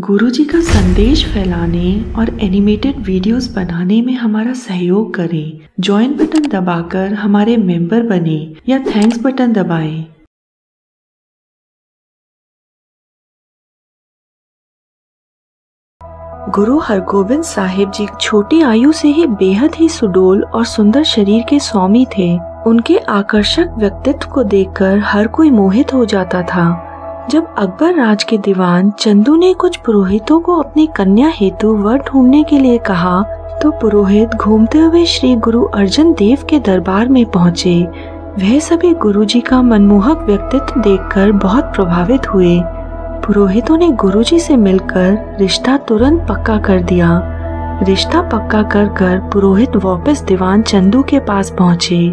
गुरुजी का संदेश फैलाने और एनिमेटेड वीडियोस बनाने में हमारा सहयोग करें। ज्वाइन बटन दबाकर हमारे मेंबर बने या थैंक्स बटन दबाएं। गुरु हरगोबिंद साहिब जी छोटी आयु से ही बेहद ही सुडोल और सुंदर शरीर के स्वामी थे। उनके आकर्षक व्यक्तित्व को देखकर हर कोई मोहित हो जाता था। जब अकबर राज के दीवान चंदू ने कुछ पुरोहितों को अपनी कन्या हेतु वर ढूंढने के लिए कहा तो पुरोहित घूमते हुए श्री गुरु अर्जन देव के दरबार में पहुँचे। वह सभी गुरुजी का मनमोहक व्यक्तित्व देखकर बहुत प्रभावित हुए। पुरोहितों ने गुरुजी से मिलकर रिश्ता तुरंत पक्का कर दिया। रिश्ता पक्का कर पुरोहित वापस दीवान चंदू के पास पहुँचे।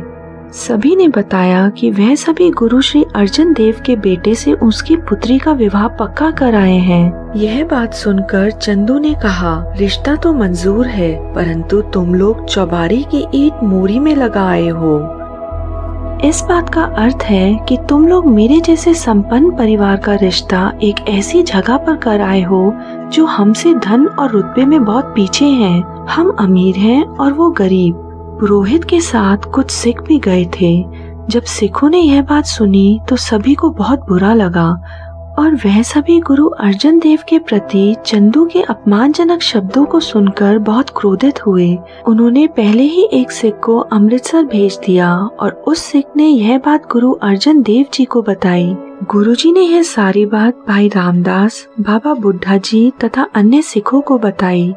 सभी ने बताया कि वह सभी गुरु श्री अर्जन देव के बेटे से उसकी पुत्री का विवाह पक्का कराए हैं। यह बात सुनकर चंदू ने कहा, रिश्ता तो मंजूर है, परंतु तुम लोग चौबारी की ईट मोरी में लगाए हो। इस बात का अर्थ है कि तुम लोग मेरे जैसे संपन्न परिवार का रिश्ता एक ऐसी जगह पर कराए हो जो हमसे धन और रुतबे में बहुत पीछे हैं। हम अमीर हैं और वो गरीब। पुरोहित के साथ कुछ सिख भी गए थे। जब सिखों ने यह बात सुनी तो सभी को बहुत बुरा लगा और वह सभी गुरु अर्जन देव के प्रति चंदू के अपमानजनक शब्दों को सुनकर बहुत क्रोधित हुए। उन्होंने पहले ही एक सिख को अमृतसर भेज दिया और उस सिख ने यह बात गुरु अर्जन देव जी को बताई। गुरुजी ने यह सारी बात भाई रामदास, बाबा बुड्ढा जी तथा अन्य सिखों को बताई।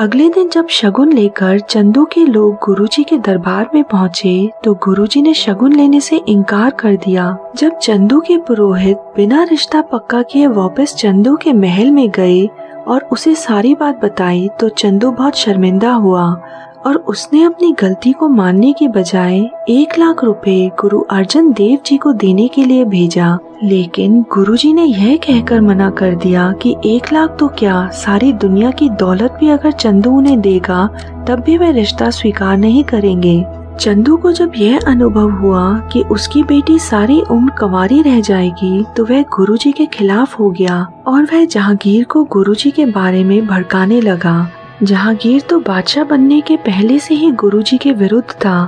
अगले दिन जब शगुन लेकर चंदू के लोग गुरुजी के दरबार में पहुँचे तो गुरुजी ने शगुन लेने से इनकार कर दिया। जब चंदू के पुरोहित बिना रिश्ता पक्का किए वापस चंदू के महल में गए और उसे सारी बात बताई तो चंदू बहुत शर्मिंदा हुआ और उसने अपनी गलती को मानने के बजाय 1,00,000 रुपए गुरु अर्जन देव जी को देने के लिए भेजा। लेकिन गुरुजी ने यह कहकर मना कर दिया कि 1,00,000 तो क्या, सारी दुनिया की दौलत भी अगर चंदू उन्हें देगा तब भी वे रिश्ता स्वीकार नहीं करेंगे। चंदू को जब यह अनुभव हुआ कि उसकी बेटी सारी उम्र कंवारी रह जाएगी तो वह गुरुजी के खिलाफ हो गया और वह जहांगीर को गुरुजी के बारे में भड़काने लगा। जहांगीर तो बादशाह बनने के पहले से ही गुरुजी के विरुद्ध था।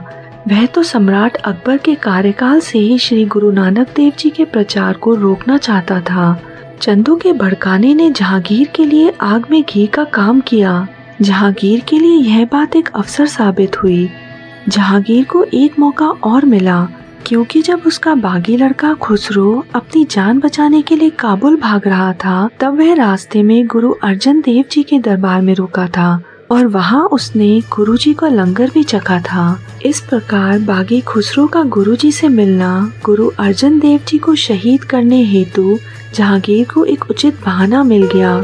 वह तो सम्राट अकबर के कार्यकाल से ही श्री गुरु नानक देव जी के प्रचार को रोकना चाहता था। चंदू के भड़काने ने जहांगीर के लिए आग में घी का काम किया। जहांगीर के लिए यह बात एक अवसर साबित हुई। जहांगीर को एक मौका और मिला क्योंकि जब उसका बागी लड़का खुसरो अपनी जान बचाने के लिए काबुल भाग रहा था तब वह रास्ते में गुरु अर्जन देव जी के दरबार में रुका था और वहां उसने गुरुजी का लंगर भी चखा था। इस प्रकार बागी खुसरो का गुरुजी से मिलना गुरु अर्जन देव जी को शहीद करने हेतु जहांगीर को एक उचित बहाना मिल गया।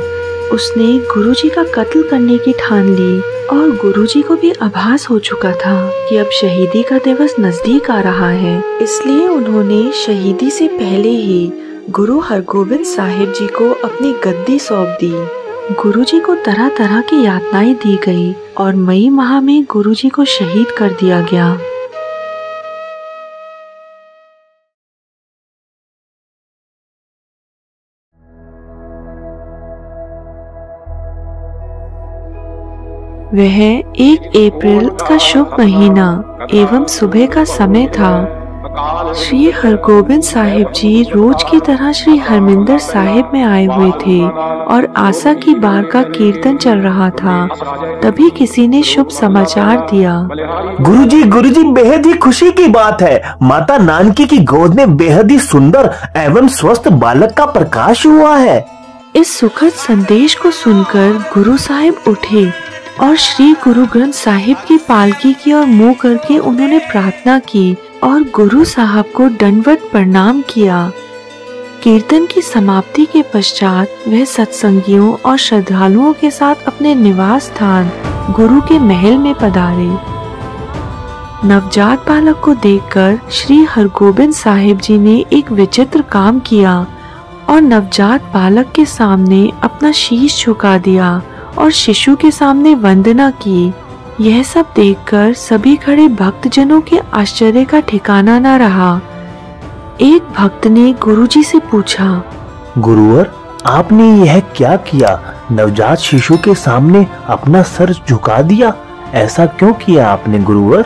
उसने गुरुजी का कत्ल करने की ठान ली और गुरुजी को भी आभास हो चुका था कि अब शहीदी का दिवस नजदीक आ रहा है, इसलिए उन्होंने शहीदी से पहले ही गुरु हरगोबिंद साहिब जी को अपनी गद्दी सौंप दी। गुरुजी को तरह तरह की यातनाएं दी गई और मई माह में गुरुजी को शहीद कर दिया गया। वह 1 अप्रैल का शुभ महीना एवं सुबह का समय था। श्री हरगोबिंद साहिब जी रोज की तरह श्री हरमिंदर साहिब में आए हुए थे और आशा की बार का कीर्तन चल रहा था। तभी किसी ने शुभ समाचार दिया। गुरुजी, गुरुजी, बेहद ही खुशी की बात है। माता नानकी की गोद में बेहद ही सुंदर एवं स्वस्थ बालक का प्रकाश हुआ है। इस सुखद संदेश को सुनकर गुरु साहिब उठे और श्री गुरु ग्रंथ साहिब की पालकी की ओर मुंह करके उन्होंने प्रार्थना की और गुरु साहब को दंडवत प्रणाम किया। कीर्तन की समाप्ति के पश्चात वह सत्संगियों और श्रद्धालुओं के साथ अपने निवास स्थान गुरु के महल में पधारे। नवजात बालक को देखकर श्री हरगोबिंद साहिब जी ने एक विचित्र काम किया और नवजात बालक के सामने अपना शीश झुका दिया और शिशु के सामने वंदना की। यह सब देखकर सभी खड़े भक्तजनों के आश्चर्य का ठिकाना न रहा। एक भक्त ने गुरुजी से पूछा, गुरुवर, आपने यह क्या किया? नवजात शिशु के सामने अपना सर झुका दिया, ऐसा क्यों किया आपने गुरुवर?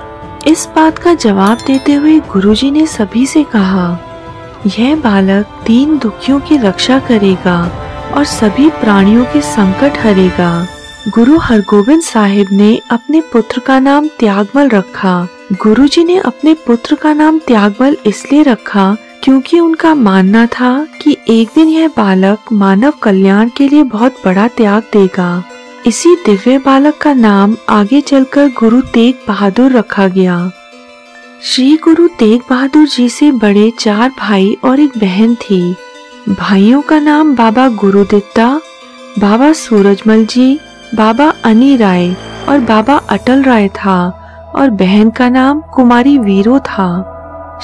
इस बात का जवाब देते हुए गुरुजी ने सभी से कहा, यह बालक तीन दुखियों की रक्षा करेगा और सभी प्राणियों के संकट हरेगा। गुरु हरगोबिंद साहिब ने अपने पुत्र का नाम त्यागमल रखा। गुरुजी ने अपने पुत्र का नाम त्यागमल इसलिए रखा क्योंकि उनका मानना था कि एक दिन यह बालक मानव कल्याण के लिए बहुत बड़ा त्याग देगा। इसी दिव्य बालक का नाम आगे चलकर गुरु तेग बहादुर रखा गया। श्री गुरु तेग बहादुर जी से बड़े चार भाई और एक बहन थी। भाइयों का नाम बाबा गुरुदित्ता, बाबा सूरजमल जी, बाबा अनी राय और बाबा अटल राय था और बहन का नाम कुमारी वीरो था।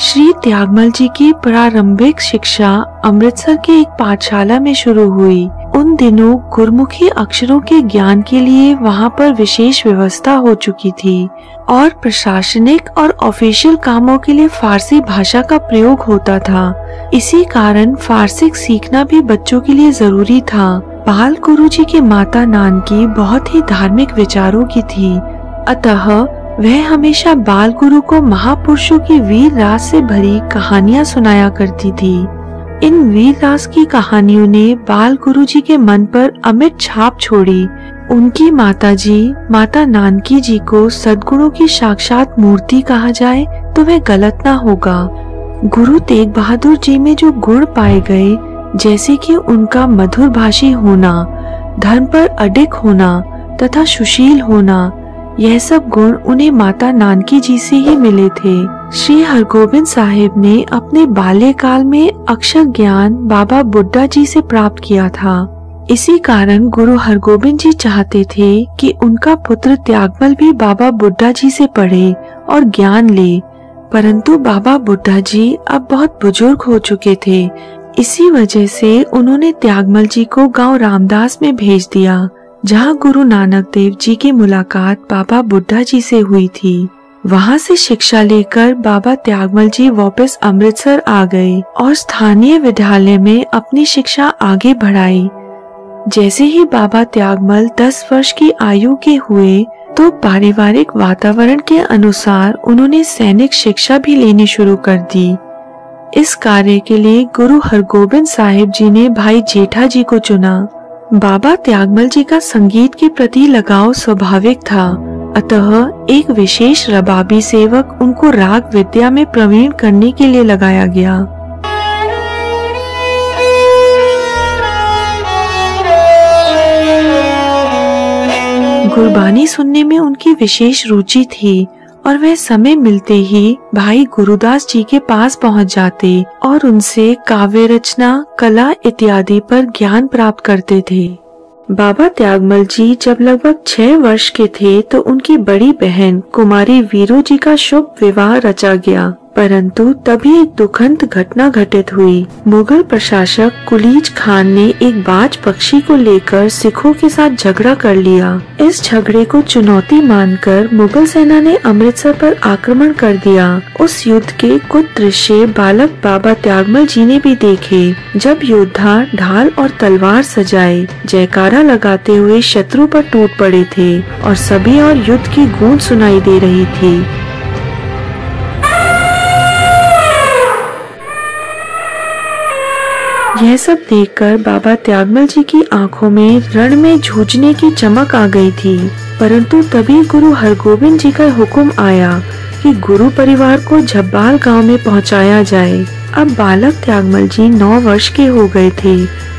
श्री त्यागमल जी की प्रारंभिक शिक्षा अमृतसर के एक पाठशाला में शुरू हुई। उन दिनों गुरमुखी अक्षरों के ज्ञान के लिए वहाँ पर विशेष व्यवस्था हो चुकी थी और प्रशासनिक और ऑफिशियल कामों के लिए फारसी भाषा का प्रयोग होता था। इसी कारण फारसी सीखना भी बच्चों के लिए जरूरी था। बाल गुरुजी की माता नानकी बहुत ही धार्मिक विचारों की थी, अतः वह हमेशा बाल गुरु को महापुरुषों की वीर रास से भरी कहानियाँ सुनाया करती थी। इन वीर रास की कहानियों ने बाल गुरुजी के मन पर अमिट छाप छोड़ी। उनकी माताजी माता नानकी जी को सद्गुणों की साक्षात मूर्ति कहा जाए तो वह गलत ना होगा। गुरु तेग बहादुर जी में जो गुण पाए गए, जैसे कि उनका मधुर भाषी होना, धर्म पर अडिग होना तथा सुशील होना, यह सब गुण उन्हें माता नानकी जी से ही मिले थे। श्री हरगोबिंद साहिब ने अपने बाल्यकाल में अक्षर ज्ञान बाबा बुड्ढा जी से प्राप्त किया था। इसी कारण गुरु हरगोबिंद जी चाहते थे कि उनका पुत्र त्यागमल भी बाबा बुड्ढा जी से पढ़े और ज्ञान ले, परंतु बाबा बुड्ढा जी अब बहुत बुजुर्ग हो चुके थे। इसी वजह से उन्होंने त्यागमल जी को गांव रामदास में भेज दिया, जहाँ गुरु नानक देव जी की मुलाकात बाबा बुड्ढा जी से हुई थी। वहाँ से शिक्षा लेकर बाबा त्यागमल जी वापस अमृतसर आ गए और स्थानीय विद्यालय में अपनी शिक्षा आगे बढ़ाई। जैसे ही बाबा त्यागमल 10 वर्ष की आयु के हुए तो पारिवारिक वातावरण के अनुसार उन्होंने सैनिक शिक्षा भी लेनी शुरू कर दी। इस कार्य के लिए गुरु हरगोबिंद साहिब जी ने भाई जेठा जी को चुना। बाबा त्यागमल जी का संगीत के प्रति लगाव स्वाभाविक था, अतः एक विशेष रबाबी सेवक उनको राग विद्या में प्रवीण करने के लिए लगाया गया। गुरबानी सुनने में उनकी विशेष रुचि थी और वह समय मिलते ही भाई गुरुदास जी के पास पहुंच जाते और उनसे काव्य रचना, कला इत्यादि पर ज्ञान प्राप्त करते थे। बाबा त्यागमल जी जब लगभग 6 वर्ष के थे तो उनकी बड़ी बहन कुमारी वीरो जी का शुभ विवाह रचा गया, परंतु तभी एक दुखंत घटना घटित हुई। मुगल प्रशासक कुलीज खान ने एक बाज पक्षी को लेकर सिखों के साथ झगड़ा कर लिया। इस झगड़े को चुनौती मानकर मुगल सेना ने अमृतसर पर आक्रमण कर दिया। उस युद्ध के कुछ दृश्य बालक बाबा त्यागमल जी ने भी देखे। जब योद्धा ढाल और तलवार सजाए जयकारा लगाते हुए शत्रु पर टूट पड़े थे और सभी और युद्ध की गूंज सुनाई दे रही थी। यह सब देखकर बाबा त्यागमल जी की आंखों में रण में जूझने की चमक आ गई थी, परंतु तभी गुरु हरगोबिंद जी का हुक्म आया कि गुरु परिवार को झब्बाल गांव में पहुंचाया जाए। अब बालक त्यागमल जी 9 वर्ष के हो गए थे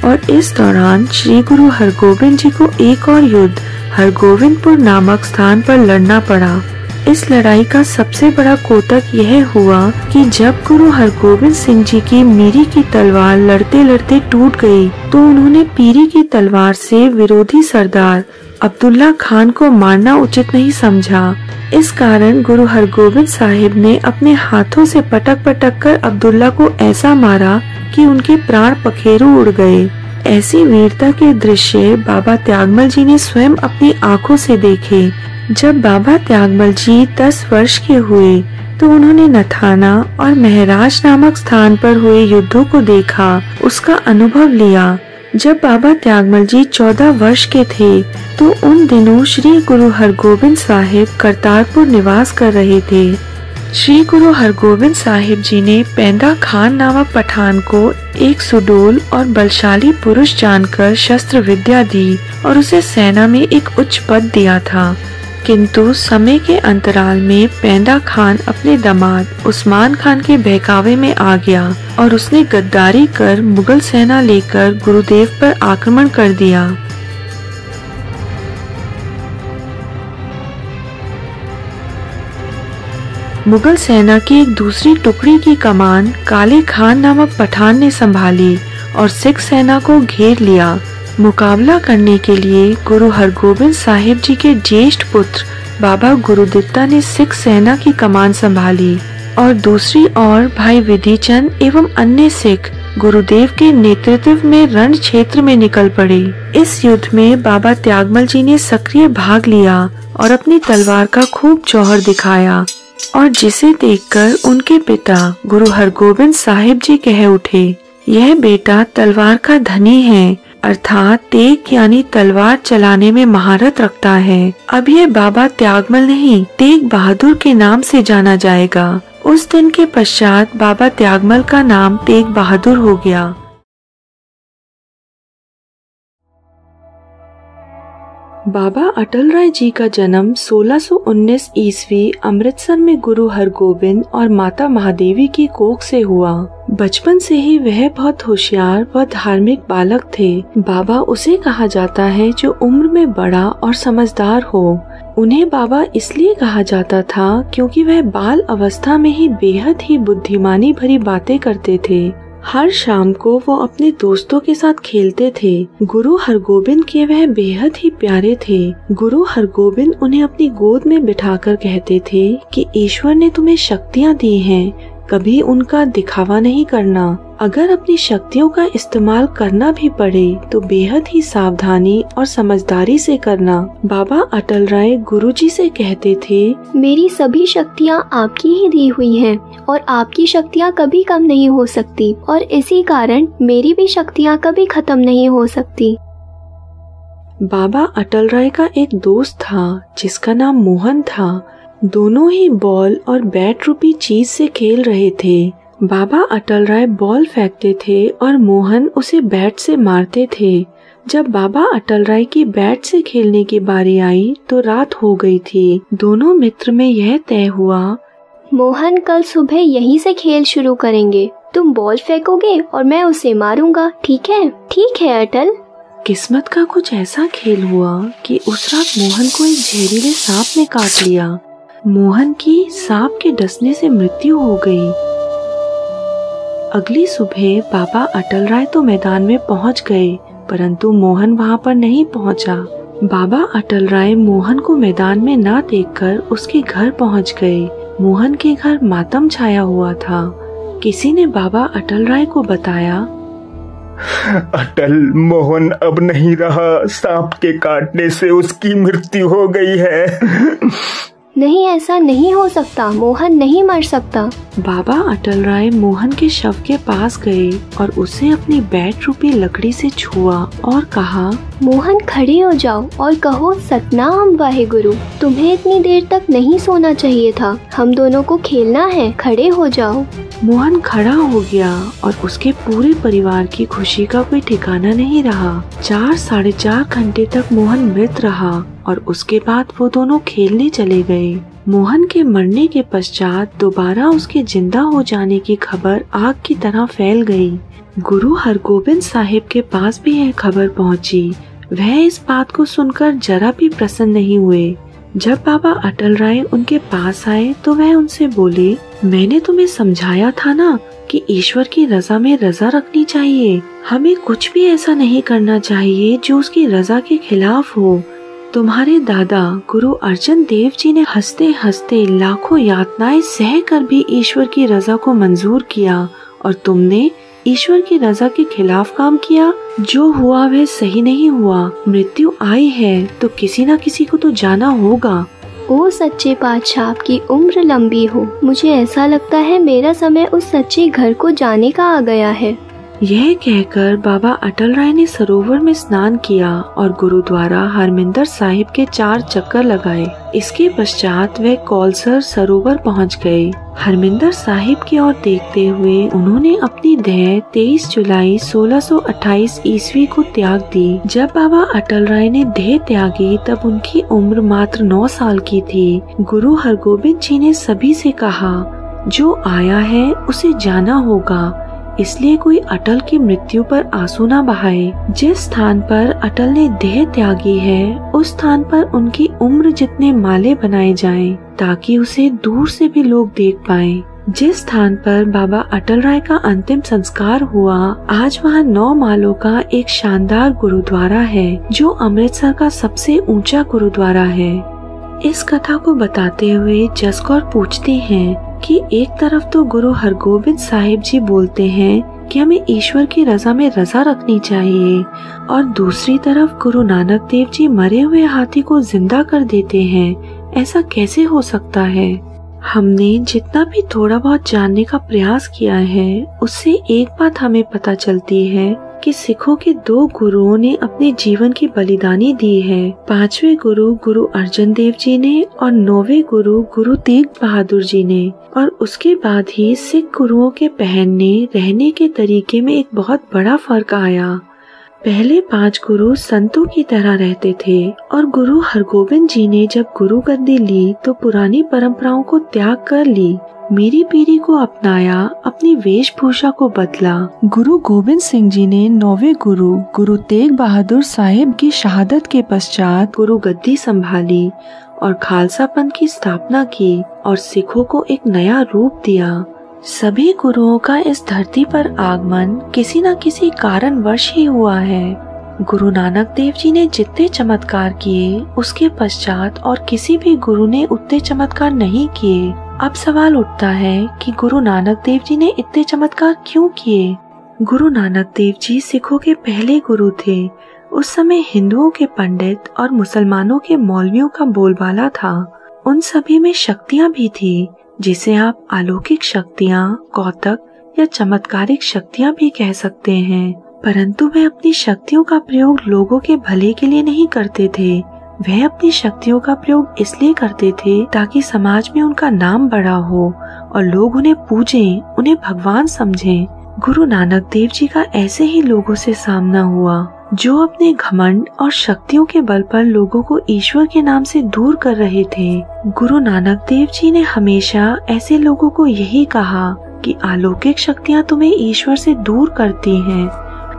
और इस दौरान श्री गुरु हरगोबिंद जी को एक और युद्ध हरगोविंदपुर नामक स्थान पर लड़ना पड़ा। इस लड़ाई का सबसे बड़ा कोतक यह हुआ कि जब गुरु हरगोबिंद सिंह जी की मीरी की तलवार लड़ते लड़ते टूट गई, तो उन्होंने पीरी की तलवार से विरोधी सरदार अब्दुल्ला खान को मारना उचित नहीं समझा। इस कारण गुरु हरगोबिंद साहिब ने अपने हाथों से पटक पटक कर अब्दुल्ला को ऐसा मारा कि उनके प्राण पखेरु उड़ गए। ऐसी वीरता के दृश्य बाबा त्यागमल जी ने स्वयं अपनी आँखों से देखे। जब बाबा त्यागमल जी 10 वर्ष के हुए तो उन्होंने नथाना और महराज नामक स्थान पर हुए युद्धों को देखा, उसका अनुभव लिया। जब बाबा त्यागमल जी 14 वर्ष के थे तो उन दिनों श्री गुरु हरगोबिंद साहिब करतारपुर निवास कर रहे थे। श्री गुरु हरगोबिंद साहिब जी ने पैंदा खान नामक पठान को एक सुडोल और बलशाली पुरुष जानकर शस्त्र विद्या दी और उसे सेना में एक उच्च पद दिया था, किंतु समय के अंतराल में पैंदा खान अपने दामाद उस्मान खान के बहकावे में आ गया और उसने गद्दारी कर मुगल सेना लेकर गुरुदेव पर आक्रमण कर दिया। मुगल सेना की एक दूसरी टुकड़ी की कमान काली खान नामक पठान ने संभाली और सिख सेना को घेर लिया। मुकाबला करने के लिए गुरु हरगोबिंद साहिब जी के ज्येष्ठ पुत्र बाबा गुरुदित्ता ने सिख सेना की कमान संभाली और दूसरी ओर भाई विधि चंद एवं अन्य सिख गुरुदेव के नेतृत्व में रण क्षेत्र में निकल पड़े। इस युद्ध में बाबा त्यागमल जी ने सक्रिय भाग लिया और अपनी तलवार का खूब जौहर दिखाया और जिसे देखकर उनके पिता गुरु हरगोबिंद साहिब जी कह उठे, यह बेटा तलवार का धनी है, अर्थात तेग यानी तलवार चलाने में महारत रखता है। अब यह बाबा त्यागमल नहीं तेग बहादुर के नाम से जाना जाएगा। उस दिन के पश्चात बाबा त्यागमल का नाम तेग बहादुर हो गया। बाबा अटल राय जी का जन्म 1619 ईस्वी अमृतसर में गुरु हरगोबिंद और माता महादेवी की कोख से हुआ। बचपन से ही वह बहुत होशियार व धार्मिक बालक थे। बाबा उसे कहा जाता है जो उम्र में बड़ा और समझदार हो। उन्हें बाबा इसलिए कहा जाता था क्योंकि वह बाल अवस्था में ही बेहद ही बुद्धिमानी भरी बातें करते थे। हर शाम को वो अपने दोस्तों के साथ खेलते थे। गुरु हरगोबिंद के वह बेहद ही प्यारे थे। गुरु हरगोबिंद उन्हें अपनी गोद में बिठाकर कहते थे कि ईश्वर ने तुम्हें शक्तियाँ दी हैं, कभी उनका दिखावा नहीं करना। अगर अपनी शक्तियों का इस्तेमाल करना भी पड़े तो बेहद ही सावधानी और समझदारी से करना। बाबा अटल राय गुरुजी से कहते थे, मेरी सभी शक्तियाँ आपकी ही दी हुई हैं और आपकी शक्तियाँ कभी कम नहीं हो सकती और इसी कारण मेरी भी शक्तियाँ कभी खत्म नहीं हो सकती। बाबा अटल राय का एक दोस्त था जिसका नाम मोहन था। दोनों ही बॉल और बैट रूपी चीज से खेल रहे थे। बाबा अटल राय बॉल फेंकते थे और मोहन उसे बैट से मारते थे। जब बाबा अटल राय की बैट से खेलने की बारी आई तो रात हो गई थी। दोनों मित्र में यह तय हुआ, मोहन कल सुबह यहीं से खेल शुरू करेंगे। तुम बॉल फेंकोगे और मैं उसे मारूंगा, ठीक है? ठीक है अटल। किस्मत का कुछ ऐसा खेल हुआ कि उस रात मोहन को एक जहरीले सांप ने काट लिया। मोहन की सांप के डसने से मृत्यु हो गई। अगली सुबह बाबा अटल राय तो मैदान में पहुंच गए, परंतु मोहन वहां पर नहीं पहुंचा। बाबा अटल राय मोहन को मैदान में ना देखकर उसके घर पहुंच गए। मोहन के घर मातम छाया हुआ था। किसी ने बाबा अटल राय को बताया, अटल, मोहन अब नहीं रहा, सांप के काटने से उसकी मृत्यु हो गई है। नहीं, ऐसा नहीं हो सकता, मोहन नहीं मर सकता। बाबा अटल राय मोहन के शव के पास गए और उसे अपनी बैट रूपी लकड़ी से छुआ और कहा, मोहन खड़े हो जाओ और कहो सतनाम वाहेगुरु। तुम्हें इतनी देर तक नहीं सोना चाहिए था, हम दोनों को खेलना है, खड़े हो जाओ। मोहन खड़ा हो गया और उसके पूरे परिवार की खुशी का कोई ठिकाना नहीं रहा। 4-4.5 घंटे तक मोहन मृत रहा और उसके बाद वो दोनों खेलने चले गए। मोहन के मरने के पश्चात दोबारा उसके जिंदा हो जाने की खबर आग की तरह फैल गई। गुरु हरगोबिंद साहिब के पास भी यह खबर पहुंची। वह इस बात को सुनकर जरा भी प्रसन्न नहीं हुए। जब बाबा अटल राय उनके पास आए तो वह उनसे बोले, मैंने तुम्हें समझाया था ना कि ईश्वर की रजा में रजा रखनी चाहिए, हमें कुछ भी ऐसा नहीं करना चाहिए जो उसकी रजा के खिलाफ हो। तुम्हारे दादा गुरु अर्जन देव जी ने हंसते हंसते लाखों यातनाएं सह कर भी ईश्वर की रजा को मंजूर किया और तुमने ईश्वर की रजा के खिलाफ काम किया। जो हुआ वह सही नहीं हुआ, मृत्यु आई है तो किसी न किसी को तो जाना होगा। ओ सच्चे पातशाह, आपकी उम्र लंबी हो। मुझे ऐसा लगता है मेरा समय उस सच्चे घर को जाने का आ गया है। यह कहकर बाबा अटल राय ने सरोवर में स्नान किया और गुरुद्वारा हरमिंदर साहिब के 4 चक्कर लगाए। इसके पश्चात वे कौलसर सरोवर पहुंच गए। हरमिंदर साहिब की ओर देखते हुए उन्होंने अपनी देह 23 जुलाई 1628 ईस्वी को त्याग दी। जब बाबा अटल राय ने देह त्यागी तब उनकी उम्र मात्र 9 साल की थी। गुरु हरगोबिंद जी ने सभी से कहा, जो आया है उसे जाना होगा, इसलिए कोई अटल की मृत्यु पर आंसू न बहाए। जिस स्थान पर अटल ने देह त्यागी है उस स्थान पर उनकी उम्र जितने माले बनाए जाएं, ताकि उसे दूर से भी लोग देख पाएं। जिस स्थान पर बाबा अटल राय का अंतिम संस्कार हुआ आज वहाँ 9 मालों का एक शानदार गुरुद्वारा है, जो अमृतसर का सबसे ऊंचा गुरुद्वारा है। इस कथा को बताते हुए जसकौर पूछते हैं कि एक तरफ तो गुरु हरगोबिंद साहिब जी बोलते हैं कि हमें ईश्वर की रजा में रजा रखनी चाहिए, और दूसरी तरफ गुरु नानक देव जी मरे हुए हाथी को जिंदा कर देते हैं। ऐसा कैसे हो सकता है? हमने जितना भी थोड़ा बहुत जानने का प्रयास किया है उससे एक बात हमें पता चलती है कि सिखों के 2 गुरुओं ने अपने जीवन की बलिदानी दी है। 5वें गुरु गुरु अर्जन देव जी ने और 9वें गुरु गुरु तेग बहादुर जी ने, और उसके बाद ही सिख गुरुओं के पहनने रहने के तरीके में एक बहुत बड़ा फर्क आया। पहले 5 गुरु संतों की तरह रहते थे, और गुरु हरगोबिंद जी ने जब गुरु गद्दी ली तो पुरानी परंपराओं को त्याग कर ली, मेरी पीढ़ी को अपनाया, अपनी वेशभूषा को बदला। गुरु गोविंद सिंह जी ने 9वें गुरु गुरु तेग बहादुर साहिब की शहादत के पश्चात गुरु गद्दी संभाली और खालसा पंथ की स्थापना की और सिखों को एक नया रूप दिया। सभी गुरुओं का इस धरती पर आगमन किसी न किसी कारणवश ही हुआ है। गुरु नानक देव जी ने जितने चमत्कार किए उसके पश्चात और किसी भी गुरु ने उतने चमत्कार नहीं किए। अब सवाल उठता है कि गुरु नानक देव जी ने इतने चमत्कार क्यों किए? गुरु नानक देव जी सिखों के पहले गुरु थे। उस समय हिंदुओं के पंडित और मुसलमानों के मौलवियों का बोलबाला था। उन सभी में शक्तियाँ भी थी, जिसे आप अलौकिक शक्तियाँ, कौतक या चमत्कारिक शक्तियाँ भी कह सकते हैं। परंतु वे अपनी शक्तियों का प्रयोग लोगों के भले के लिए नहीं करते थे। वह अपनी शक्तियों का प्रयोग इसलिए करते थे ताकि समाज में उनका नाम बड़ा हो और लोग उन्हें पूजें, उन्हें भगवान समझें। गुरु नानक देव जी का ऐसे ही लोगों से सामना हुआ, जो अपने घमंड और शक्तियों के बल पर लोगों को ईश्वर के नाम से दूर कर रहे थे। गुरु नानक देव जी ने हमेशा ऐसे लोगों को यही कहा कि अलौकिक शक्तियाँ तुम्हें ईश्वर से दूर करती हैं,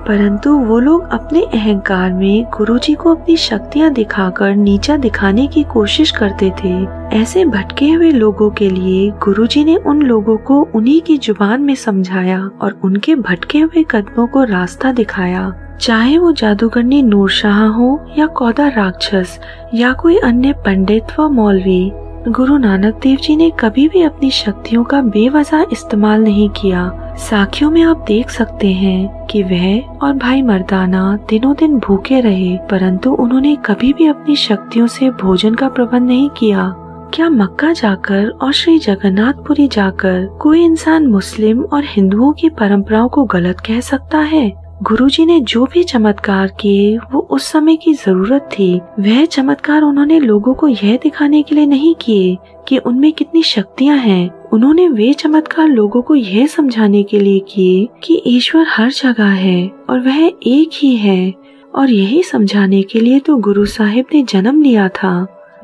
परंतु वो लोग अपने अहंकार में गुरुजी को अपनी शक्तियां दिखाकर नीचा दिखाने की कोशिश करते थे। ऐसे भटके हुए लोगों के लिए गुरुजी ने उन लोगों को उन्हीं की जुबान में समझाया और उनके भटके हुए कदमों को रास्ता दिखाया। चाहे वो जादूगरनी नूरशाह हो या कौदा राक्षस या कोई अन्य पंडित व मौलवी, गुरु नानक देव जी ने कभी भी अपनी शक्तियों का बेवजह इस्तेमाल नहीं किया। साखियों में आप देख सकते हैं कि वह और भाई मर्दाना दिनों दिन भूखे रहे, परंतु उन्होंने कभी भी अपनी शक्तियों से भोजन का प्रबंध नहीं किया। क्या मक्का जाकर और श्री जगन्नाथपुरी जाकर कोई इंसान मुस्लिम और हिंदुओं की परंपराओं को गलत कह सकता है? गुरुजी ने जो भी चमत्कार किए वो उस समय की जरूरत थी। वह चमत्कार उन्होंने लोगों को यह दिखाने के लिए नहीं किए कि उनमें कितनी शक्तियां हैं। उन्होंने वे चमत्कार लोगों को यह समझाने के लिए किए कि ईश्वर हर जगह है और वह एक ही है, और यही समझाने के लिए तो गुरु साहिब ने जन्म लिया था।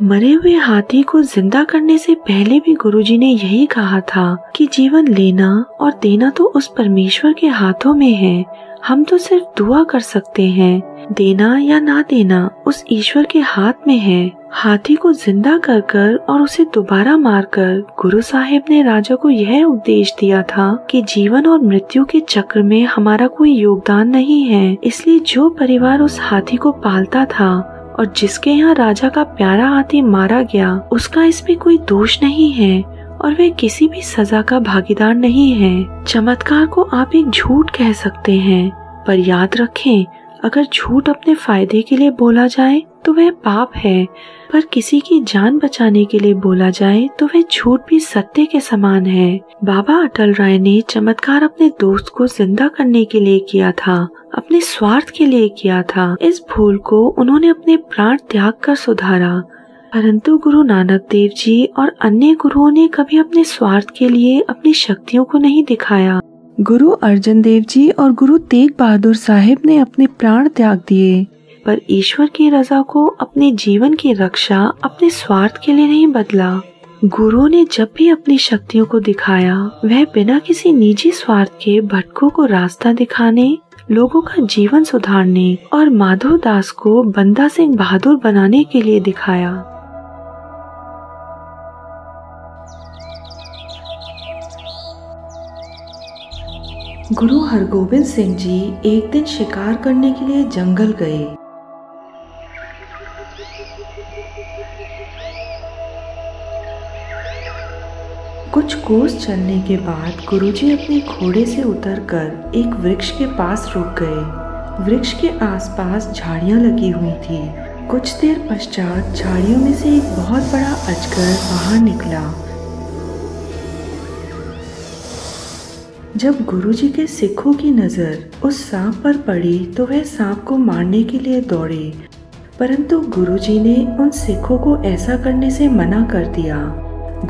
मरे हुए हाथी को जिंदा करने से पहले भी गुरुजी ने यही कहा था कि जीवन लेना और देना तो उस परमेश्वर के हाथों में है, हम तो सिर्फ दुआ कर सकते हैं। देना या ना देना उस ईश्वर के हाथ में है। हाथी को जिंदा कर कर और उसे दोबारा मार कर गुरु साहिब ने राजा को यह उपदेश दिया था कि जीवन और मृत्यु के चक्र में हमारा कोई योगदान नहीं है। इसलिए जो परिवार उस हाथी को पालता था और जिसके यहाँ राजा का प्यारा हाथी मारा गया, उसका इसमें कोई दोष नहीं है और वे किसी भी सजा का भागीदार नहीं है। चमत्कार को आप एक झूठ कह सकते हैं, पर याद रखें, अगर झूठ अपने फायदे के लिए बोला जाए तो वह पाप है, पर किसी की जान बचाने के लिए बोला जाए तो वह झूठ भी सत्य के समान है। बाबा अटल राय ने चमत्कार अपने दोस्त को जिंदा करने के लिए किया था, अपने स्वार्थ के लिए किया था। इस भूल को उन्होंने अपने प्राण त्याग कर सुधारा, परंतु गुरु नानक देव जी और अन्य गुरुओं ने कभी अपने स्वार्थ के लिए अपनी शक्तियों को नहीं दिखाया। गुरु अर्जन देव जी और गुरु तेग बहादुर साहिब ने अपने प्राण त्याग दिए, पर ईश्वर की रजा को अपने जीवन की रक्षा अपने स्वार्थ के लिए नहीं बदला। गुरुओं ने जब भी अपनी शक्तियों को दिखाया, वह बिना किसी निजी स्वार्थ के भटकों को रास्ता दिखाने, लोगों का जीवन सुधारने और माधव दास को बंदा सिंह बहादुर बनाने के लिए दिखाया। गुरु हरगोबिंद सिंह जी एक दिन शिकार करने के लिए जंगल गए। कुछ कोस चलने के बाद गुरुजी अपने घोड़े से उतरकर एक वृक्ष के पास रुक गए। वृक्ष के आसपास झाड़ियां लगी हुई थी। कुछ देर पश्चात झाड़ियों में से एक बहुत बड़ा अजगर बाहर निकला। जब गुरुजी के सिखों की नज़र उस सांप पर पड़ी तो वह सांप को मारने के लिए दौड़े, परंतु गुरुजी ने उन सिखों को ऐसा करने से मना कर दिया।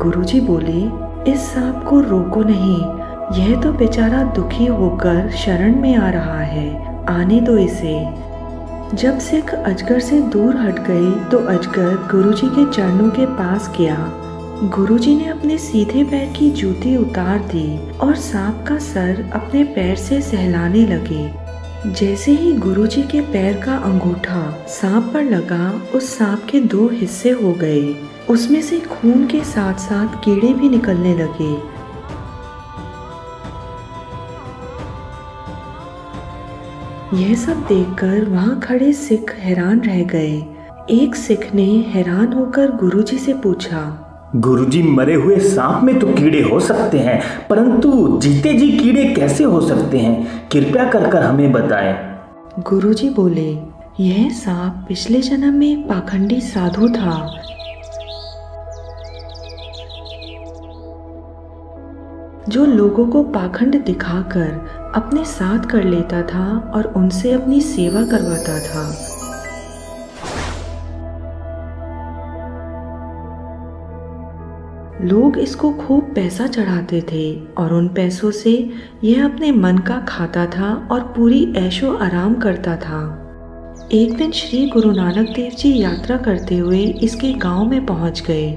गुरुजी बोले, इस सांप को रोको नहीं, यह तो बेचारा दुखी होकर शरण में आ रहा है, आने दो इसे। जब सिख अजगर से दूर हट गए तो अजगर गुरुजी के चरणों के पास गया। गुरुजी ने अपने सीधे पैर की जूती उतार दी और सांप का सर अपने पैर से सहलाने लगे। जैसे ही गुरुजी के पैर का अंगूठा सांप पर लगा, उस सांप के दो हिस्से हो गए। उसमें से खून के साथ साथ कीड़े भी निकलने लगे। यह सब देखकर वहां खड़े सिख हैरान रह गए। एक सिख ने हैरान होकर गुरुजी से पूछा, गुरुजी, मरे हुए सांप में तो कीड़े हो सकते हैं, परंतु जीते जी कीड़े कैसे हो सकते हैं? कृपया कर हमें बताएं। गुरुजी बोले, यह सांप पिछले जन्म में एक पाखंडी साधु था। जो लोगों को पाखंड दिखाकर अपने साथ कर लेता था और उनसे अपनी सेवा करवाता था। लोग इसको खूब पैसा चढ़ाते थे और उन पैसों से यह अपने मन का खाता था और पूरी ऐशो आराम करता था। एक दिन श्री गुरु नानक देव जी यात्रा करते हुए इसके गांव में पहुंच गए।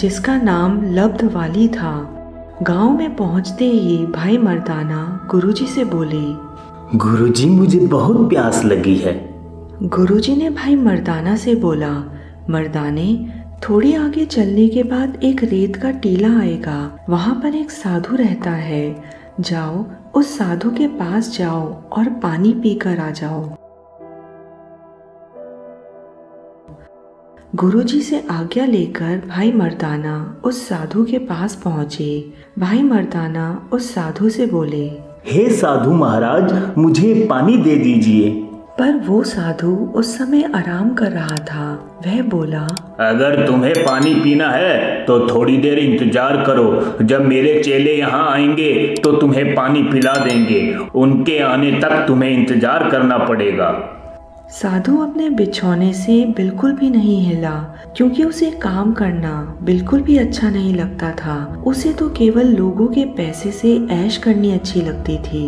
जिसका नाम लब्धवाली था। गांव में पहुंचते ही भाई मर्दाना गुरुजी से बोले, गुरुजी, मुझे बहुत प्यास लगी है। गुरुजी ने भाई मर्दाना से बोला, मर्दाने, थोड़ी आगे चलने के बाद एक रेत का टीला आएगा, वहाँ पर एक साधु रहता है, जाओ उस साधु के पास जाओ और पानी पीकर आ जाओ। गुरुजी से आज्ञा लेकर भाई मर्दाना उस साधु के पास पहुँचे। भाई मर्दाना उस साधु से बोले, हे साधु महाराज, मुझे पानी दे दीजिए। पर वो साधु उस समय आराम कर रहा था। वह बोला, अगर तुम्हें पानी पीना है तो थोड़ी देर इंतजार करो, जब मेरे चेले यहाँ आएंगे तो तुम्हें पानी पिला देंगे, उनके आने तक तुम्हें इंतजार करना पड़ेगा। साधु अपने बिछौने से बिल्कुल भी नहीं हिला, क्योंकि उसे काम करना बिल्कुल भी अच्छा नहीं लगता था। उसे तो केवल लोगों के पैसे से ऐश करनी अच्छी लगती थी।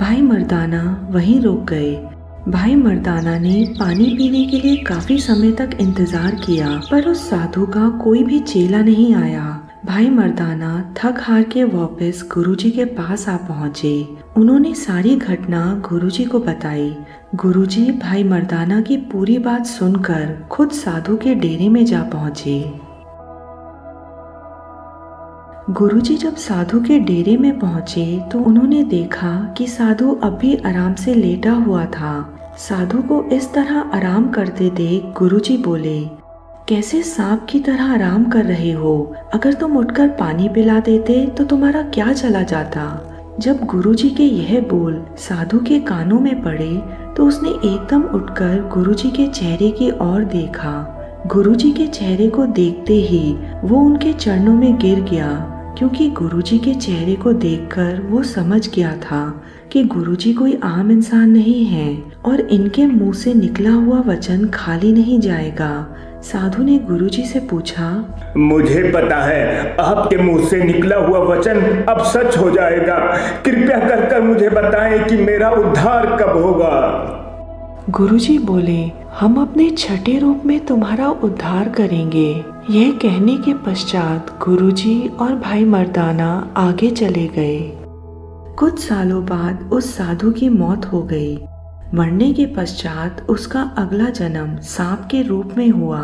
भाई मर्दाना वहीं रुक गए। भाई मर्दाना ने पानी पीने के लिए काफी समय तक इंतजार किया, पर उस साधु का कोई भी चेला नहीं आया। भाई मर्दाना थक हार के वापस गुरुजी के पास आ पहुँचे। उन्होंने सारी घटना गुरुजी को बताई। गुरुजी भाई मर्दाना की पूरी बात सुनकर खुद साधु के डेरे में जा पहुँचे। गुरुजी जब साधु के डेरे में पहुँचे तो उन्होंने देखा कि साधु अभी आराम से लेटा हुआ था। साधु को इस तरह आराम करते देख गुरुजी बोले, कैसे सांप की तरह आराम कर रहे हो? अगर तुम उठकर पानी पिला देते तो तुम्हारा क्या चला जाता? जब गुरुजी के यह बोल साधु के कानों में पड़े तो उसने एकदम उठकर गुरुजी के चेहरे की ओर देखा। गुरुजी के चेहरे को देखते ही वो उनके चरणों में गिर गया, क्योंकि गुरुजी के चेहरे को देखकर वो समझ गया था कि गुरुजी कोई आम इंसान नहीं है और इनके मुंह से निकला हुआ वचन खाली नहीं जाएगा। साधु ने गुरुजी से पूछा, मुझे पता है आपके मुंह से निकला हुआ वचन अब सच हो जाएगा, कृपया करके मुझे बताएं कि मेरा उद्धार कब होगा। गुरुजी बोले, हम अपने छठे रूप में तुम्हारा उद्धार करेंगे। यह कहने के पश्चात गुरुजी और भाई मर्दाना आगे चले गए। कुछ सालों बाद उस साधु की मौत हो गई। मरने के पश्चात उसका अगला जन्म सांप के रूप में हुआ।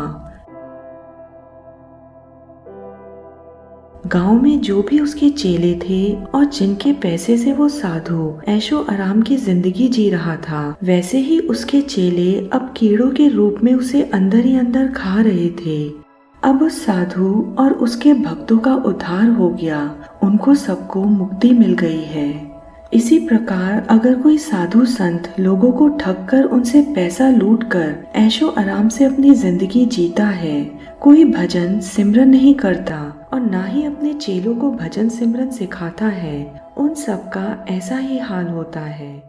गांव में जो भी उसके चेले थे और जिनके पैसे से वो साधु ऐशो आराम की जिंदगी जी रहा था, वैसे ही उसके चेले अब कीड़ों के रूप में उसे अंदर ही अंदर खा रहे थे। अब उस साधु और उसके भक्तों का उद्धार हो गया, उनको सबको मुक्ति मिल गई है। इसी प्रकार अगर कोई साधु संत लोगों को ठग कर उनसे पैसा लूट कर ऐशो आराम से अपनी जिंदगी जीता है, कोई भजन सिमरन नहीं करता और ना ही अपने चेलों को भजन सिमरन सिखाता है, उन सब का ऐसा ही हाल होता है।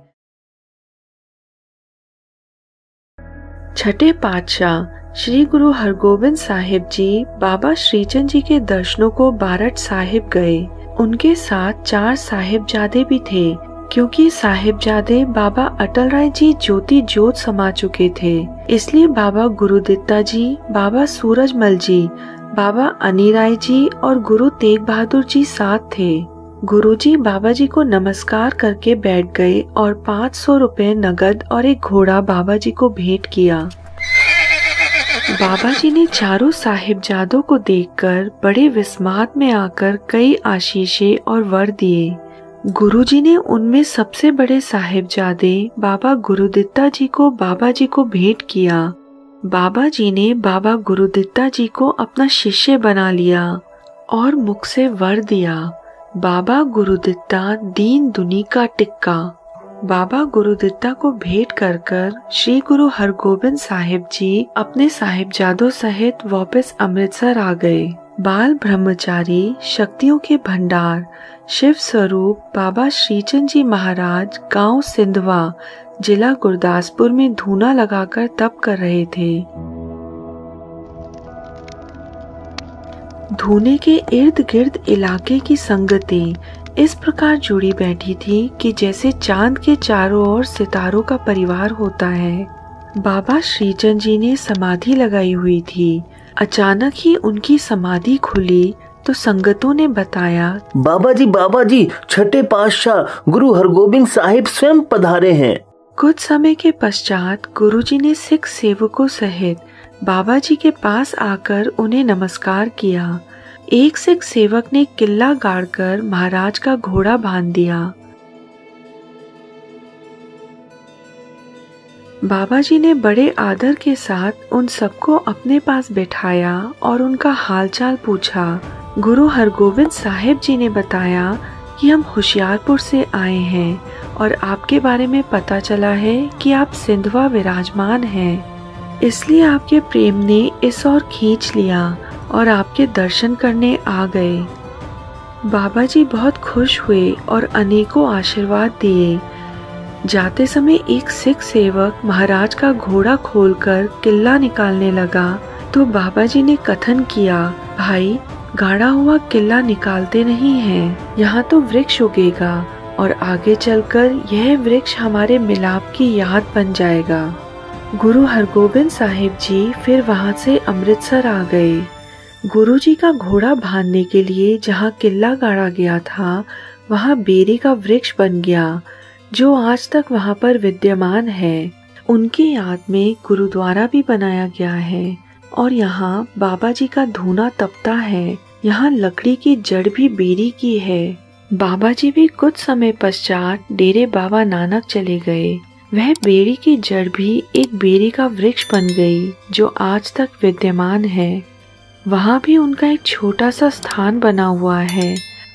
छठे पातशाह श्री गुरु हरगोबिंद साहिब जी बाबा श्रीचंद जी के दर्शनों को बारट साहिब गए। उनके साथ चार साहिबजादे भी थे, क्योंकि साहिबजादे बाबा अटल राय जी ज्योति ज्योत समा चुके थे, इसलिए बाबा गुरुदित्ता जी, बाबा सूरजमल जी, बाबा अनी राय जी और गुरु तेग बहादुर जी साथ थे। गुरुजी बाबा जी को नमस्कार करके बैठ गए और 500 रुपए नगद और एक घोड़ा बाबा जी को भेंट किया। बाबा जी ने चारों साहिबजादों को देखकर बड़े विस्मात में आकर कई आशीषे और वर दिए। गुरुजी ने उनमें सबसे बड़े साहिबजादे बाबा गुरुदित्ता जी को बाबा जी को भेंट किया। बाबा जी ने बाबा गुरुदित्ता जी को अपना शिष्य बना लिया और मुख से वर दिया, बाबा गुरुदित्ता दीन दुनी का टिक्का। बाबा गुरुदित्ता को भेंट कर श्री गुरु हरगोबिंद साहिब जी अपने साहिबजादों सहित वापस अमृतसर आ गए। बाल ब्रह्मचारी, शक्तियों के भंडार, शिव स्वरूप बाबा श्रीचंद जी महाराज गांव सिंधवा, जिला गुरदासपुर में धूना लगाकर तप कर रहे थे। धूने के इर्द गिर्द इलाके की संगति इस प्रकार जुड़ी बैठी थी कि जैसे चांद के चारों ओर सितारों का परिवार होता है। बाबा श्रीचंद जी ने समाधि लगाई हुई थी। अचानक ही उनकी समाधि खुली तो संगतों ने बताया, बाबा जी छठे पातशाह गुरु हरगोबिंद साहिब स्वयं पधारे हैं। कुछ समय के पश्चात गुरुजी ने सिख सेवकों सहित बाबा जी के पास आकर उन्हें नमस्कार किया। एक सिख सेवक ने किला गाड़कर महाराज का घोड़ा बांध दिया। बाबा जी ने बड़े आदर के साथ उन सबको अपने पास बैठाया और उनका हालचाल पूछा। गुरु हरगोबिंद साहिब जी ने बताया कि हम होशियारपुर से आए हैं और आपके बारे में पता चला है कि आप सिंधवा विराजमान हैं, इसलिए आपके प्रेम ने इस ओर खींच लिया और आपके दर्शन करने आ गए। बाबा जी बहुत खुश हुए और अनेकों आशीर्वाद दिए। जाते समय एक सिख सेवक महाराज का घोड़ा खोलकर किला निकालने लगा तो बाबा जी ने कथन किया, भाई गाड़ा हुआ किला निकालते नहीं हैं, यहाँ तो वृक्ष उगेगा और आगे चलकर यह वृक्ष हमारे मिलाप की याद बन जाएगा। गुरु हरगोबिंद साहिब जी फिर वहाँ से अमृतसर आ गए। गुरुजी का घोड़ा बांधने के लिए जहाँ किला गाड़ा गया था वहाँ बेरी का वृक्ष बन गया, जो आज तक वहाँ पर विद्यमान है। उनकी याद में गुरुद्वारा भी बनाया गया है और यहाँ बाबा जी का धूना तपता है। यहाँ लकड़ी की जड़ भी बेरी की है। बाबा जी भी कुछ समय पश्चात डेरे बाबा नानक चले गए। वह बेरी की जड़ भी एक बेरी का वृक्ष बन गई, जो आज तक विद्यमान है। वहाँ भी उनका एक छोटा सा स्थान बना हुआ है।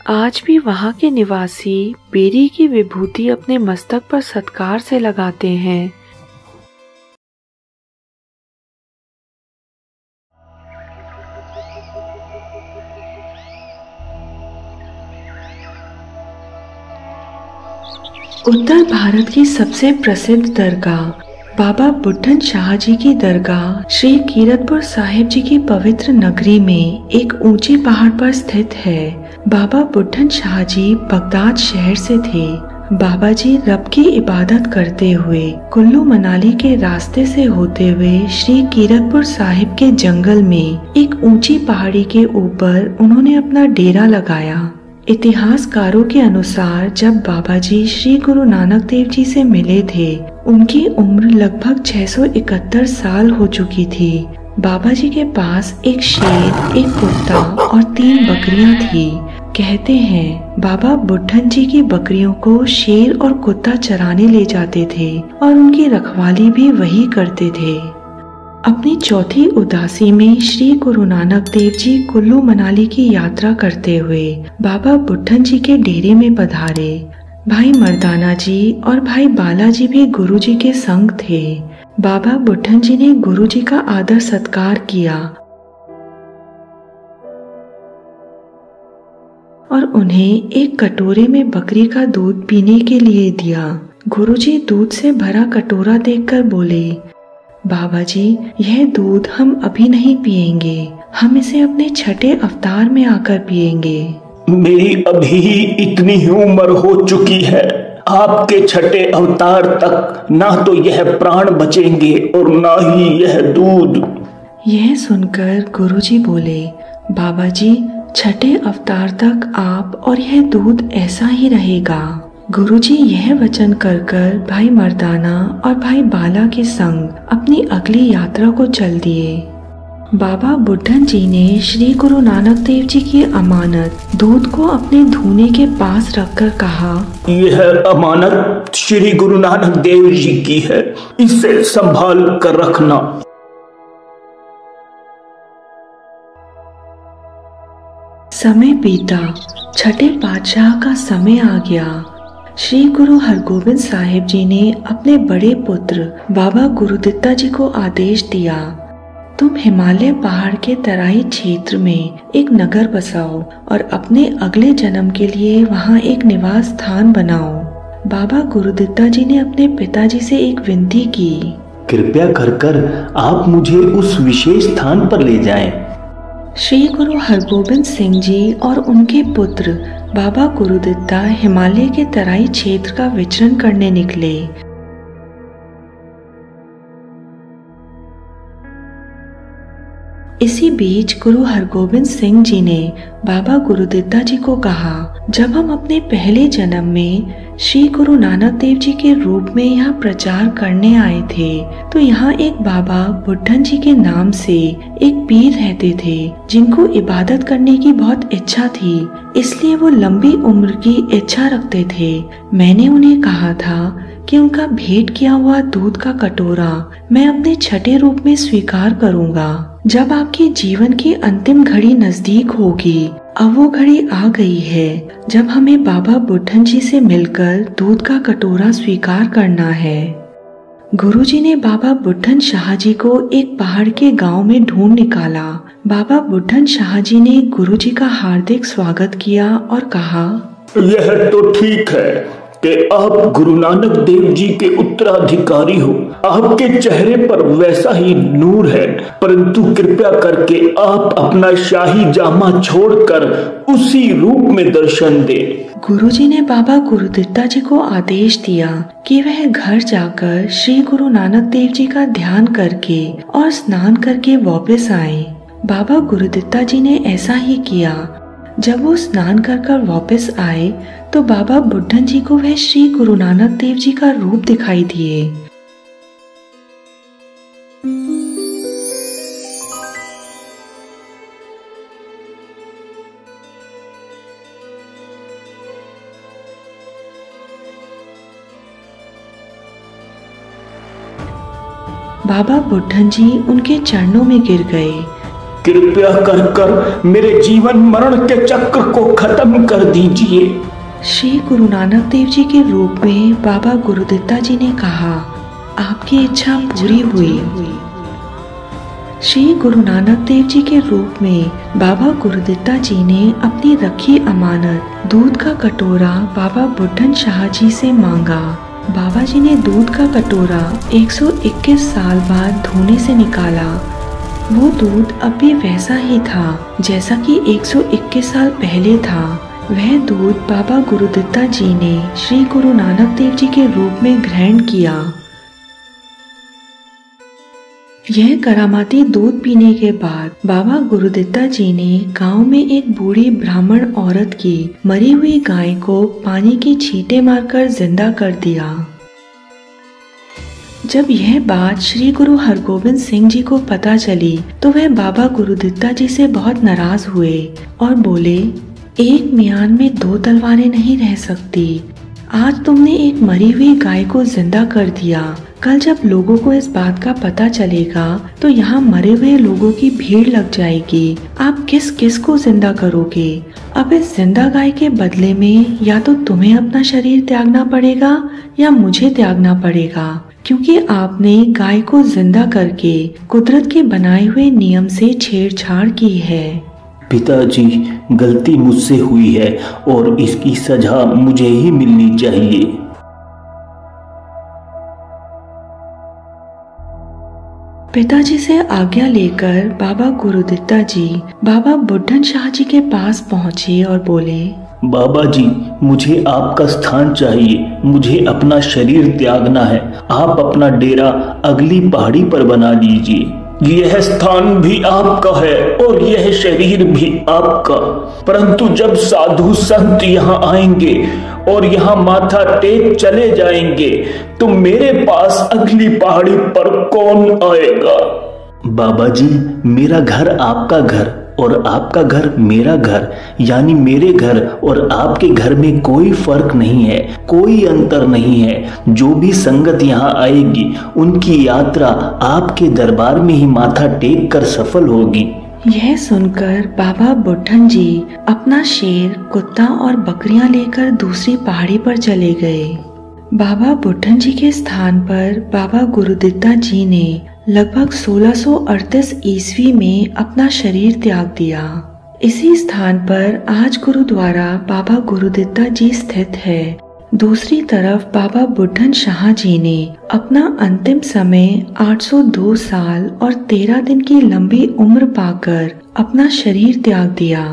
आज भी वहाँ के निवासी बेरी की विभूति अपने मस्तक पर सत्कार से लगाते हैं। उत्तर भारत की सबसे प्रसिद्ध दरगाह बाबा बुड्ढन शाह जी की दरगाह श्री कीरतपुर साहिब जी की पवित्र नगरी में एक ऊंचे पहाड़ पर स्थित है। बाबा बुड्ढन शाह जी बगदाद शहर से थे। बाबा जी रब की इबादत करते हुए कुल्लू मनाली के रास्ते से होते हुए श्री कीरतपुर साहिब के जंगल में एक ऊंची पहाड़ी के ऊपर उन्होंने अपना डेरा लगाया। इतिहासकारों के अनुसार जब बाबा जी श्री गुरु नानक देव जी से मिले थे उनकी उम्र लगभग 671 साल हो चुकी थी। बाबा जी के पास एक शेर, एक कुत्ता और 3 बकरियां थी। कहते हैं बाबा बुड्ढन जी की बकरियों को शेर और कुत्ता चराने ले जाते थे और उनकी रखवाली भी वही करते थे। अपनी चौथी उदासी में श्री गुरु नानक देव जी कुल्लू मनाली की यात्रा करते हुए बाबा बुड्ढन जी के डेरे में पधारे। भाई मर्दाना जी और भाई बाला जी भी गुरु जी के संग थे। बाबा बुड्ढन जी ने गुरु जी का आदर सत्कार किया और उन्हें एक कटोरे में बकरी का दूध पीने के लिए दिया। गुरु जी दूध से भरा कटोरा देखकर बोले, बाबा जी यह दूध हम अभी नहीं पिएंगे, हम इसे अपने छठे अवतार में आकर पिएंगे। मेरी अभी इतनी ही उम्र हो चुकी है, आपके छठे अवतार तक ना तो यह प्राण बचेंगे और ना ही यह दूध। यह सुनकर गुरुजी बोले, बाबा जी छठे अवतार तक आप और यह दूध ऐसा ही रहेगा। गुरुजी यह वचन कर भाई मर्दाना और भाई बाला के संग अपनी अगली यात्रा को चल दिए। बाबा बुड्ढन जी ने श्री गुरु नानक देव जी की अमानत दूध को अपने धूने के पास रखकर कहा, यह अमानत श्री गुरु नानक देव जी की है, इसे संभाल कर रखना। समय बीता, छठे पातशाह का समय आ गया। श्री गुरु हरगोबिंद साहिब जी ने अपने बड़े पुत्र बाबा गुरुदित्ता जी को आदेश दिया, तुम हिमालय पहाड़ के तराई क्षेत्र में एक नगर बसाओ और अपने अगले जन्म के लिए वहाँ एक निवास स्थान बनाओ। बाबा गुरुदित्ता जी ने अपने पिताजी से एक विनती की, कृपया कर आप मुझे उस विशेष स्थान पर ले जाएं। श्री गुरु हरगोबिंद सिंह जी और उनके पुत्र बाबा गुरुदित्ता हिमालय के तराई क्षेत्र का विचरण करने निकले। इसी बीच गुरु हरगोबिंद सिंह जी ने बाबा गुरुदित्ता जी को कहा, जब हम अपने पहले जन्म में श्री गुरु नानक देव जी के रूप में यहाँ प्रचार करने आए थे तो यहाँ एक बाबा बुड्ढन जी के नाम से एक पीर रहते थे जिनको इबादत करने की बहुत इच्छा थी, इसलिए वो लंबी उम्र की इच्छा रखते थे। मैंने उन्हें कहा था कि उनका भेंट किया हुआ दूध का कटोरा मैं अपने छठे रूप में स्वीकार करूँगा। जब आपके जीवन की अंतिम घड़ी नजदीक होगी, अब वो घड़ी आ गई है जब हमें बाबा बुड्ढन जी से मिलकर दूध का कटोरा स्वीकार करना है। गुरुजी ने बाबा बुड्ढन शाह जी को एक पहाड़ के गांव में ढूंढ निकाला। बाबा बुड्ढन शाह जी ने गुरुजी का हार्दिक स्वागत किया और कहा, यह तो ठीक है कि आप गुरु नानक देव जी के उत्तराधिकारी हो, आपके चेहरे पर वैसा ही नूर है, परंतु कृपया करके आप अपना शाही जामा छोड़कर उसी रूप में दर्शन दें। गुरुजी ने बाबा गुरुदित्ता जी को आदेश दिया कि वह घर जाकर श्री गुरु नानक देव जी का ध्यान करके और स्नान करके वापस आए। बाबा गुरुदित्ता जी ने ऐसा ही किया। जब वो स्नान कर वापस आए तो बाबा बुड्ढन जी को वह श्री गुरु नानक देव जी का रूप दिखाई दिए। बाबा बुड्ढन जी उनके चरणों में गिर गए। कृपया कर कर मेरे जीवन मरण के चक्र को खत्म कर दीजिए। श्री गुरु नानक देव जी के रूप में बाबा गुरुदत्ता जी ने कहा, आपकी इच्छा पूरी हुई। श्री गुरु नानक देव जी के रूप में बाबा गुरुदत्ता जी ने अपनी रखी अमानत दूध का कटोरा बाबा बुड्ढन शाह जी से मांगा। बाबा जी ने दूध का कटोरा 121 साल बाद धोने से निकाला। वो दूध अब भी वैसा ही था जैसा कि 121 साल पहले था। वह दूध बाबा गुरुदत्ता जी ने श्री गुरु नानक देव जी के रूप में ग्रहण किया। यह करामाती दूध पीने के बाद बाबा गुरुदत्ता जी ने गांव में एक बूढ़ी ब्राह्मण औरत की मरी हुई गाय को पानी की छींटे मारकर जिंदा कर दिया। जब यह बात श्री गुरु हरगोबिंद सिंह जी को पता चली तो वह बाबा गुरुदित्ता जी से बहुत नाराज हुए और बोले, एक म्यान में दो तलवारें नहीं रह सकती। आज तुमने एक मरी हुई गाय को जिंदा कर दिया, कल जब लोगों को इस बात का पता चलेगा तो यहाँ मरे हुए लोगों की भीड़ लग जाएगी। आप किस किस को जिंदा करोगे? अब इस जिंदा गाय के बदले में या तो तुम्हें अपना शरीर त्यागना पड़ेगा या मुझे त्यागना पड़ेगा, क्योंकि आपने गाय को जिंदा करके कुदरत के बनाए हुए नियम से छेड़छाड़ की है। पिताजी, गलती मुझसे हुई है और इसकी सजा मुझे ही मिलनी चाहिए। पिताजी से आज्ञा लेकर बाबा गुरुदत्ता जी बाबा बुड्ढन शाह जी के पास पहुँचे और बोले, बाबा जी, मुझे आपका स्थान चाहिए, मुझे अपना शरीर त्यागना है। आप अपना डेरा अगली पहाड़ी पर बना दीजिए। यह स्थान भी आपका है और यह शरीर भी आपका, परंतु जब साधु संत यहाँ आएंगे और यहाँ माथा टेक चले जाएंगे तो मेरे पास अगली पहाड़ी पर कौन आएगा? बाबा जी, मेरा घर आपका घर और आपका घर मेरा घर, यानी मेरे घर और आपके घर में कोई फर्क नहीं है, कोई अंतर नहीं है। जो भी संगत यहाँ आएगी उनकी यात्रा आपके दरबार में ही माथा टेक कर सफल होगी। यह सुनकर बाबा बुड्ढन जी अपना शेर, कुत्ता और बकरियां लेकर दूसरी पहाड़ी पर चले गए। बाबा बुड्ढन जी के स्थान पर बाबा गुरुदत्ता जी ने लगभग 1638 ईस्वी में अपना शरीर त्याग दिया। इसी स्थान पर आज गुरुद्वारा बाबा गुरुदत्ता जी स्थित है। दूसरी तरफ बाबा बुड्ढन शाह जी ने अपना अंतिम समय 802 साल और 13 दिन की लंबी उम्र पाकर अपना शरीर त्याग दिया।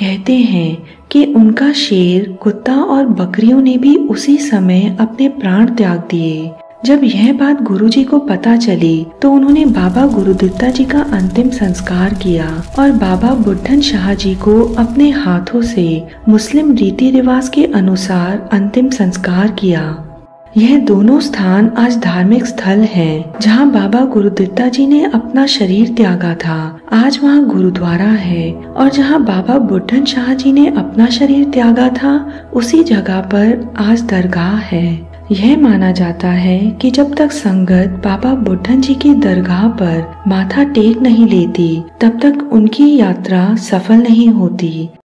कहते हैं कि उनका शेर, कुत्ता और बकरियों ने भी उसी समय अपने प्राण त्याग दिए। जब यह बात गुरुजी को पता चली तो उन्होंने बाबा गुरुदत्ता जी का अंतिम संस्कार किया और बाबा बुड्ढन शाह जी को अपने हाथों से मुस्लिम रीति रिवाज के अनुसार अंतिम संस्कार किया। यह दोनों स्थान आज धार्मिक स्थल हैं, जहां बाबा गुरुदत्ता जी ने अपना शरीर त्यागा था, आज वहां गुरुद्वारा है। और जहां बाबा बुड्ढन शाह जी ने अपना शरीर त्यागा था उसी जगह पर आज दरगाह है। यह माना जाता है कि जब तक संगत बाबा बुड्ढन जी की दरगाह पर माथा टेक नहीं लेती तब तक उनकी यात्रा सफल नहीं होती।